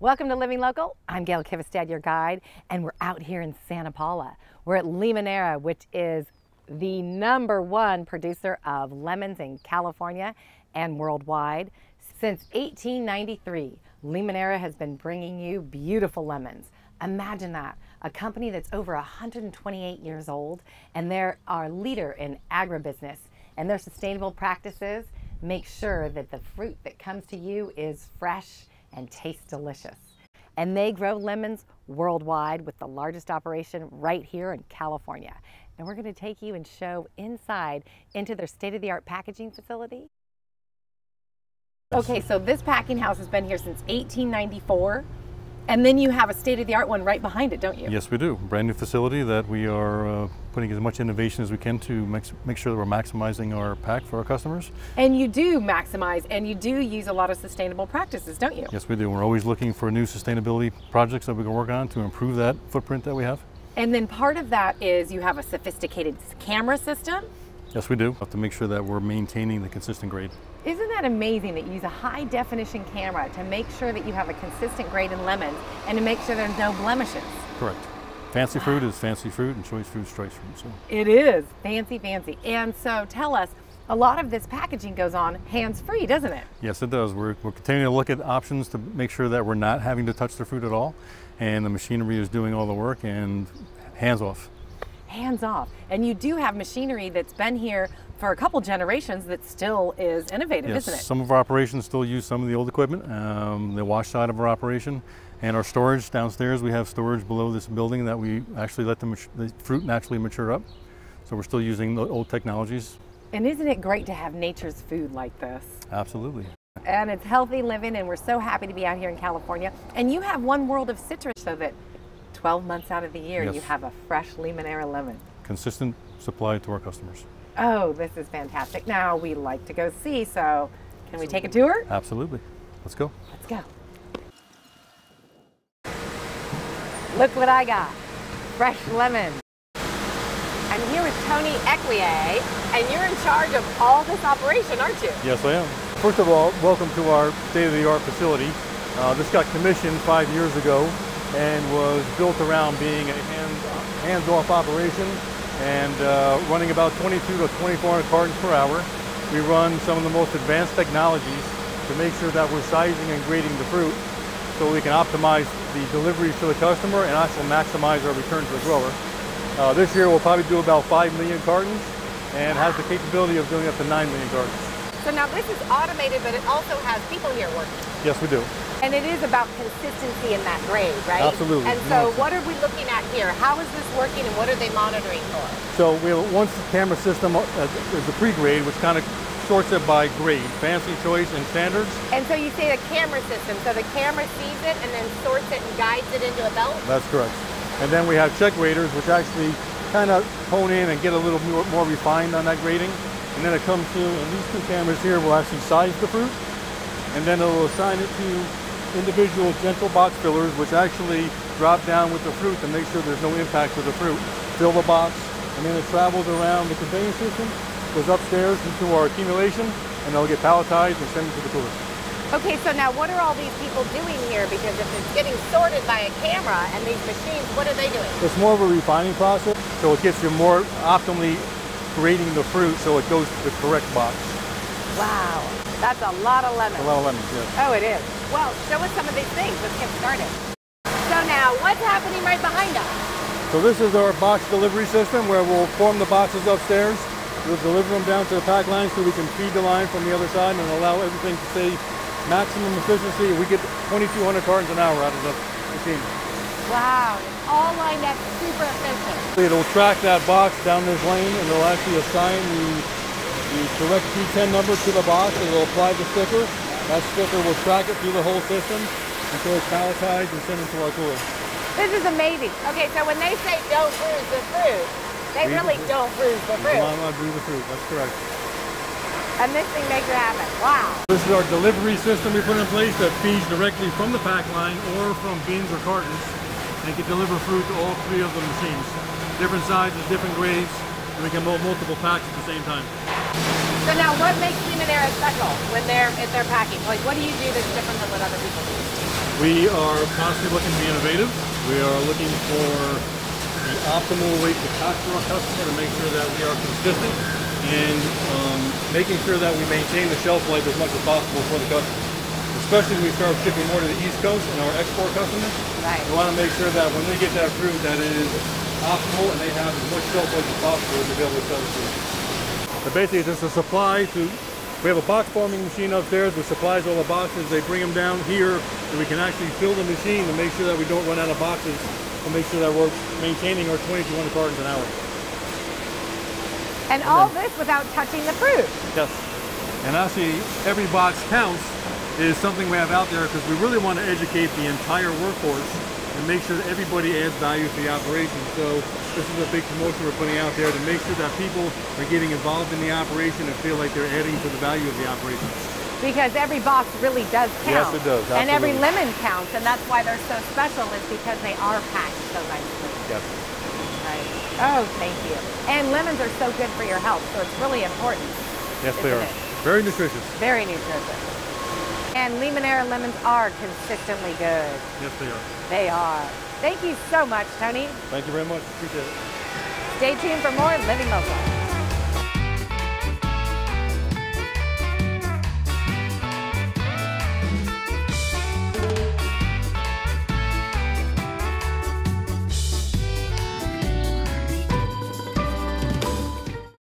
Welcome to Living Local. I'm Gail Kvistad, your guide, and we're out here in Santa Paula. We're at Limoneira, which is the #1 producer of lemons in California and worldwide. Since 1893, Limoneira has been bringing you beautiful lemons. Imagine that, a company that's over 128 years old, and they're our leader in agribusiness, and their sustainable practices make sure that the fruit that comes to you is fresh and tastes delicious. And they grow lemons worldwide with the largest operation right here in California. And we're going to take you and show inside into their state-of-the-art packaging facility. Okay, so this packing house has been here since 1894. And then you have a state-of-the-art one right behind it, don't you? Yes, we do. Brand new facility that we are putting as much innovation as we can to make sure that we're maximizing our pack for our customers. And you do maximize, and you do use a lot of sustainable practices, don't you? Yes, we do. We're always looking for new sustainability projects that we can work on to improve that footprint that we have. And then part of that is you have a sophisticated camera system. Yes, we do. We have to make sure that we're maintaining the consistent grade. Isn't that amazing that you use a high-definition camera to make sure that you have a consistent grade in lemons and to make sure there's no blemishes? Correct. Fancy fruit is fancy fruit, and choice fruit is choice fruit. So. It is. Fancy, fancy. And so tell us, a lot of this packaging goes on hands-free, doesn't it? Yes, it does. We're continuing to look at options to make sure that we're not having to touch the fruit at all, and the machinery is doing all the work, and hands-off. Hands-off. And you do have machinery that's been here for a couple generations that still is innovative, yes, isn't it? Some of our operations still use some of the old equipment, the wash side of our operation, and our storage downstairs. We have storage below this building that we actually let the fruit naturally mature up. So we're still using the old technologies. And isn't it great to have nature's food like this? Absolutely. And it's healthy living, and we're so happy to be out here in California. And you have one world of citrus, so that 12 months out of the year, yes, you have a fresh Limoneira lemon. Consistent supply to our customers. Oh, this is fantastic. Now we like to go see, so can we take a tour? Absolutely. Let's go. Let's go. Look what I got. Fresh lemon. I'm here with Tony Echelier, and you're in charge of all this operation, aren't you? Yes, I am. First of all, welcome to our state-of-the-art facility. This got commissioned 5 years ago and was built around being a hands-off operation and running about 22 to 2400 cartons per hour. We run some of the most advanced technologies to make sure that we're sizing and grading the fruit so we can optimize the deliveries to the customer and also maximize our return to the grower. This year we'll probably do about 5 million cartons and has the capability of doing up to 9 million cartons. So now this is automated, but it also has people here working. Yes, we do. And it is about consistency in that grade, right? Absolutely. And so what are we looking at here? How is this working, and what are they monitoring for? So we have, once the camera system is the pre-grade, which kind of sorts it by grade, fancy, choice, and standards. And so you say the camera system, so the camera sees it and then sorts it and guides it into a belt? That's correct. And then we have check graders, which actually kind of hone in and get a little more refined on that grading. And then it comes through, and these two cameras here will actually size the fruit, and then it will assign it to individual gentle box fillers, which actually drop down with the fruit to make sure there's no impact to the fruit. Fill the box, and then it travels around the conveyance system, goes upstairs into our accumulation, and they'll get palletized and sent to the cooler. Okay, so now what are all these people doing here? Because if it's getting sorted by a camera and these machines, what are they doing? It's more of a refining process, so it gets you more optimally grading the fruit so it goes to the correct box. Wow, that's a lot of lemons. A lot of lemons, yes. Oh, it is. Well, show us some of these things. Let's get started. So now, what's happening right behind us? So this is our box delivery system where we'll form the boxes upstairs. We'll deliver them down to the pack line so we can feed the line from the other side and allow everything to stay maximum efficiency. We get 2,200 cartons an hour out of the machine. Wow, it's all lined up super efficient. It'll track that box down this lane, and it'll actually assign the correct P10 number to the box, and it'll apply the sticker. That sticker will track it through the whole system until it's palletized and sent into our cooler. This is amazing. Okay, so when they say don't bruise the fruit, they really don't bruise the fruit. Not bruise the fruit, that's correct. And this thing makes it happen. Wow. This is our delivery system we put in place that feeds directly from the pack line or from bins or cartons and can deliver fruit to all three of the machines. Different sizes, different grades, and we can mold multiple packs at the same time. So now, what makes Limoneira special when they're packing? Like, what do you do that's different than what other people do? We are constantly looking to be innovative. We are looking for the optimal way to talk to our customer to make sure that we are consistent and making sure that we maintain the shelf life as much as possible for the customer. Especially when we start shipping more to the East Coast and our export customers. Right. We want to make sure that when they get that fruit that it is optimal and they have as much shelf life as possible to be able to sell it to them. So basically it's just a supply to, we have a box forming machine upstairs that supplies all the boxes. They bring them down here and we can actually fill the machine to make sure that we don't run out of boxes and make sure that we're maintaining our 20 to 1 cartons an hour. And all this without touching the fruit. Yes. And actually every box counts is something we have out there because we really want to educate the entire workforce and make sure that everybody adds value to the operation. So this is a big promotion we're putting out there to make sure that people are getting involved in the operation and feel like they're adding to the value of the operation. Because every box really does count. Yes, it does. Absolutely. And every lemon counts, and that's why they're so special is because they are packed so nicely. Yes. Right. Oh, thank you. And lemons are so good for your health, so it's really important. Yes, they are. Very nutritious. Very nutritious. And Limoneira lemons are consistently good. Yes, they are. They are. Thank you so much, Tony. Thank you very much. Appreciate it. Stay tuned for more Living Local.